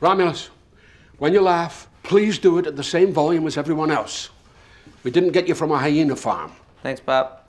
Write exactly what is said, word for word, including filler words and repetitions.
Romulus, when you laugh, please do it at the same volume as everyone else. We didn't get you from a hyena farm. Thanks, Pop.